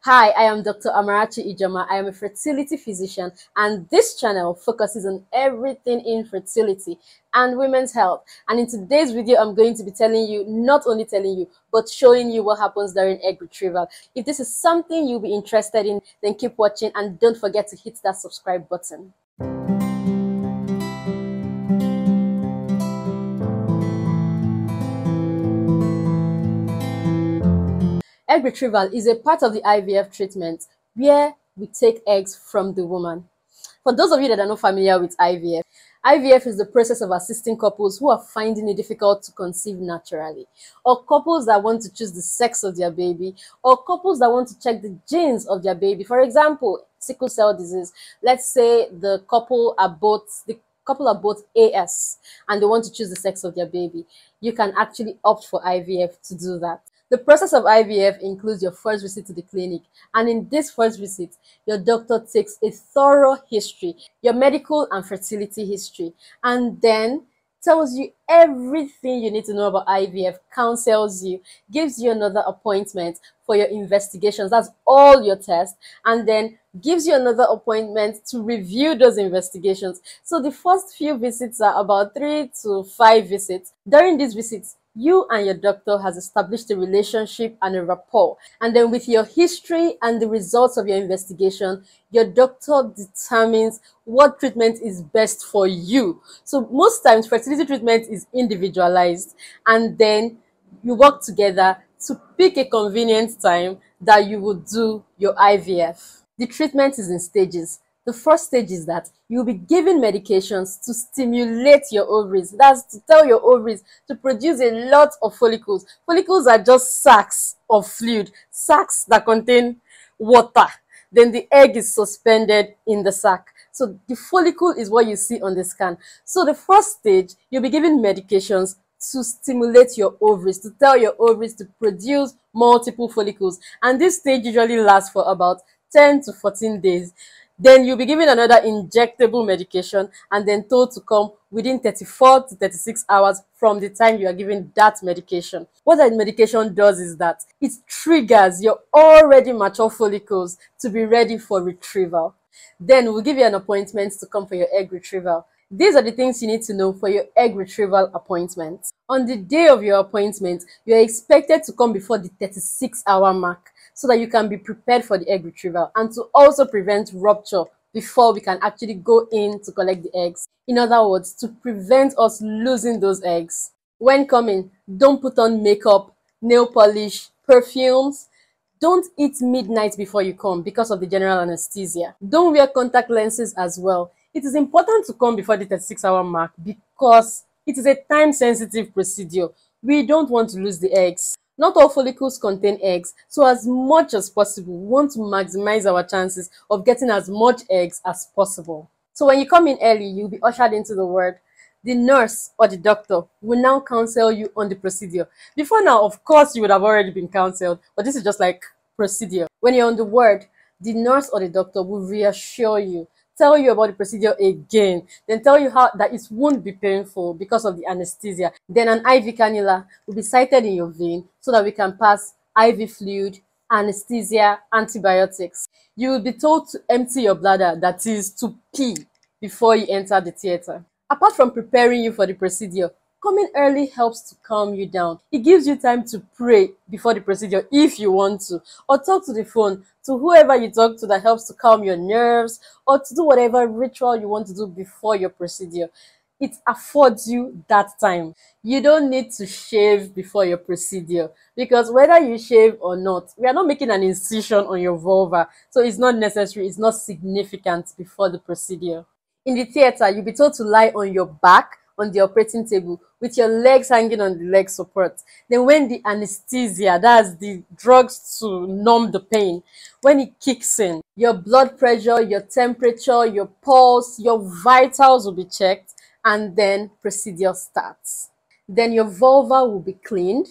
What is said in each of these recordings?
Hi, I am Dr. Amarachi Ijeoma. I am a fertility physician, and this channel focuses on everything in fertility and women's health. And in today's video, I'm going to be telling you, not only telling you, but showing you what happens during egg retrieval. If this is something you'll be interested in, then keep watching and don't forget to hit that subscribe button. Egg retrieval is a part of the IVF treatment where we take eggs from the woman. For those of you that are not familiar with IVF, IVF is the process of assisting couples who are finding it difficult to conceive naturally, or couples that want to choose the sex of their baby, or couples that want to check the genes of their baby. For example, sickle cell disease. Let's say the couple are both AS and they want to choose the sex of their baby. You can actually opt for IVF to do that. The process of IVF includes your first visit to the clinic, and in this first visit, your doctor takes a thorough history, your medical and fertility history, and then tells you everything you need to know about IVF, counsels you, gives you another appointment for your investigations, that's all your tests, and then gives you another appointment to review those investigations. So the first few visits are about 3 to 5 visits. During these visits, you and your doctor has established a relationship and a rapport. And then with your history and the results of your investigation, your doctor determines what treatment is best for you. So most times fertility treatment is individualized, and then you work together to pick a convenient time that you will do your IVF. The treatment is in stages. The first stage is that you'll be given medications to stimulate your ovaries. That's to tell your ovaries to produce a lot of follicles. Follicles are just sacs of fluid, sacs that contain water. Then the egg is suspended in the sac. So the follicle is what you see on the scan. So the first stage, you'll be given medications to stimulate your ovaries, to tell your ovaries to produce multiple follicles. And this stage usually lasts for about 10 to 14 days. Then you'll be given another injectable medication and then told to come within 34 to 36 hours from the time you are given that medication. What that medication does is that it triggers your already mature follicles to be ready for retrieval. Then we'll give you an appointment to come for your egg retrieval. These are the things you need to know for your egg retrieval appointment. On the day of your appointment, you are expected to come before the 36-hour mark, so that you can be prepared for the egg retrieval and to also prevent rupture before we can actually go in to collect the eggs. In other words, to prevent us losing those eggs. When coming, don't put on makeup, nail polish, perfumes. Don't eat midnight before you come because of the general anesthesia. Don't wear contact lenses as well. It is important to come before the 36-hour mark because it is a time-sensitive procedure. We don't want to lose the eggs. Not all follicles contain eggs, so as much as possible, we want to maximize our chances of getting as much eggs as possible. So when you come in early, you'll be ushered into the ward. The nurse or the doctor will now counsel you on the procedure. Before now, of course, you would have already been counseled, but this is just like procedure. When you're on the ward, the nurse or the doctor will reassure you, tell you about the procedure again, then tell you that it won't be painful because of the anesthesia. Then an IV cannula will be sited in your vein so that we can pass IV fluid, anesthesia, antibiotics. You will be told to empty your bladder, that is to pee, before you enter the theater. Apart from preparing you for the procedure, coming early helps to calm you down. It gives you time to pray before the procedure if you want to, or talk to the phone to whoever you talk to that helps to calm your nerves, or to do whatever ritual you want to do before your procedure. It affords you that time. You don't need to shave before your procedure because whether you shave or not, we are not making an incision on your vulva, so it's not necessary, it's not significant before the procedure. In the theater, you'll be told to lie on your back on the operating table with your legs hanging on the leg support. Then when the anesthesia, that's the drugs to numb the pain, when it kicks in, your blood pressure, your temperature, your pulse, your vitals will be checked, and then procedure starts. Then your vulva will be cleaned,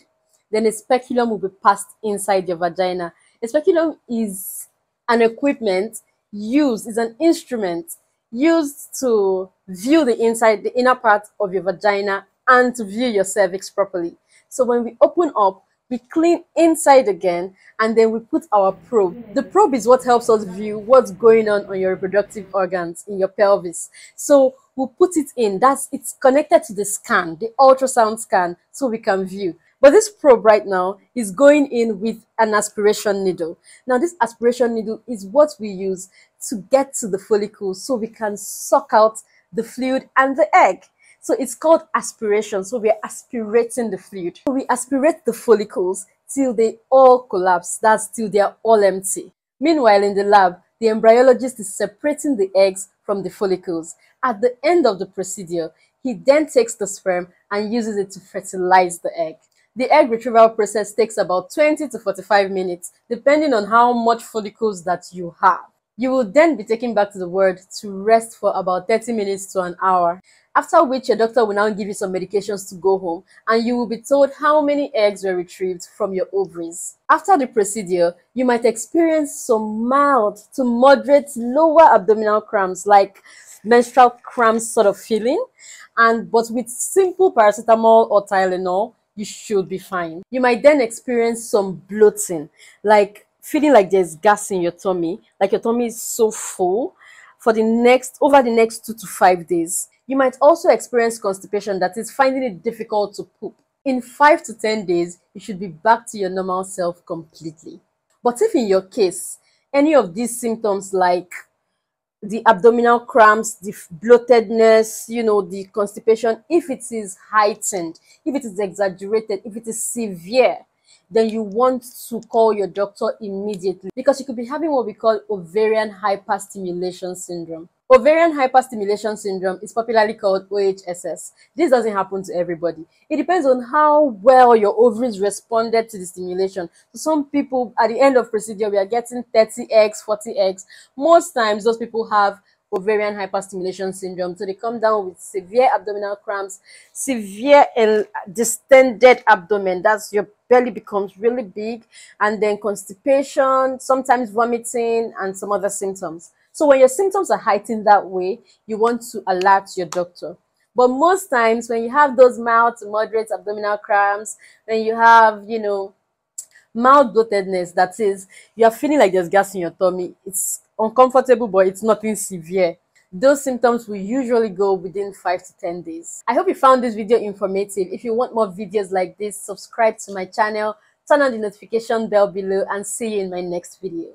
then a speculum will be passed inside your vagina. A speculum is an equipment used, is an instrument used to view the inside, the inner part of your vagina, and to view your cervix properly. So when we open up, we clean inside again, and then we put our probe. The probe is what helps us view what's going on your reproductive organs, in your pelvis. So we'll put it in. It's connected to the scan, the ultrasound scan, so we can view. But this probe right now is going in with an aspiration needle. Now, this aspiration needle is what we use to get to the follicle so we can suck out the fluid and the egg. So it's called aspiration. So we are aspirating the fluid. We aspirate the follicles till they all collapse. That's till they are all empty. Meanwhile, in the lab, the embryologist is separating the eggs from the follicles. At the end of the procedure, he then takes the sperm and uses it to fertilize the egg. The egg retrieval process takes about 20 to 45 minutes, depending on how much follicles that you have. You will then be taken back to the ward to rest for about 30 minutes to an hour. After which, your doctor will now give you some medications to go home, and you will be told how many eggs were retrieved from your ovaries. After the procedure, you might experience some mild to moderate lower abdominal cramps, like menstrual cramps sort of feeling, but with simple paracetamol or Tylenol, you should be fine. You might then experience some bloating, like feeling like there's gas in your tummy, like your tummy is so full, over the next 2 to 5 days. You might also experience constipation, that is finding it difficult to poop. In 5 to 10 days, you should be back to your normal self completely. But if in your case, any of these symptoms like the abdominal cramps, the bloatedness, the constipation, if it is heightened, if it is exaggerated, if it is severe, then you want to call your doctor immediately, because you could be having what we call ovarian hyperstimulation syndrome. Ovarian hyperstimulation syndrome is popularly called OHSS. This doesn't happen to everybody. It depends on how well your ovaries responded to the stimulation. So some people, at the end of procedure, we are getting 30 eggs, 40 eggs. Most times, those people have ovarian hyperstimulation syndrome. So they come down with severe abdominal cramps, severe and distended abdomen. That's your belly becomes really big, and then constipation, sometimes vomiting, and some other symptoms. So when your symptoms are heightened that way, you want to alert your doctor. But most times when you have those mild to moderate abdominal cramps, when you have, mild bloatedness, that is, you are feeling like there's gas in your tummy, it's uncomfortable, but it's nothing severe. Those symptoms will usually go within 5 to 10 days. I hope you found this video informative. If you want more videos like this, subscribe to my channel, turn on the notification bell below, and see you in my next video.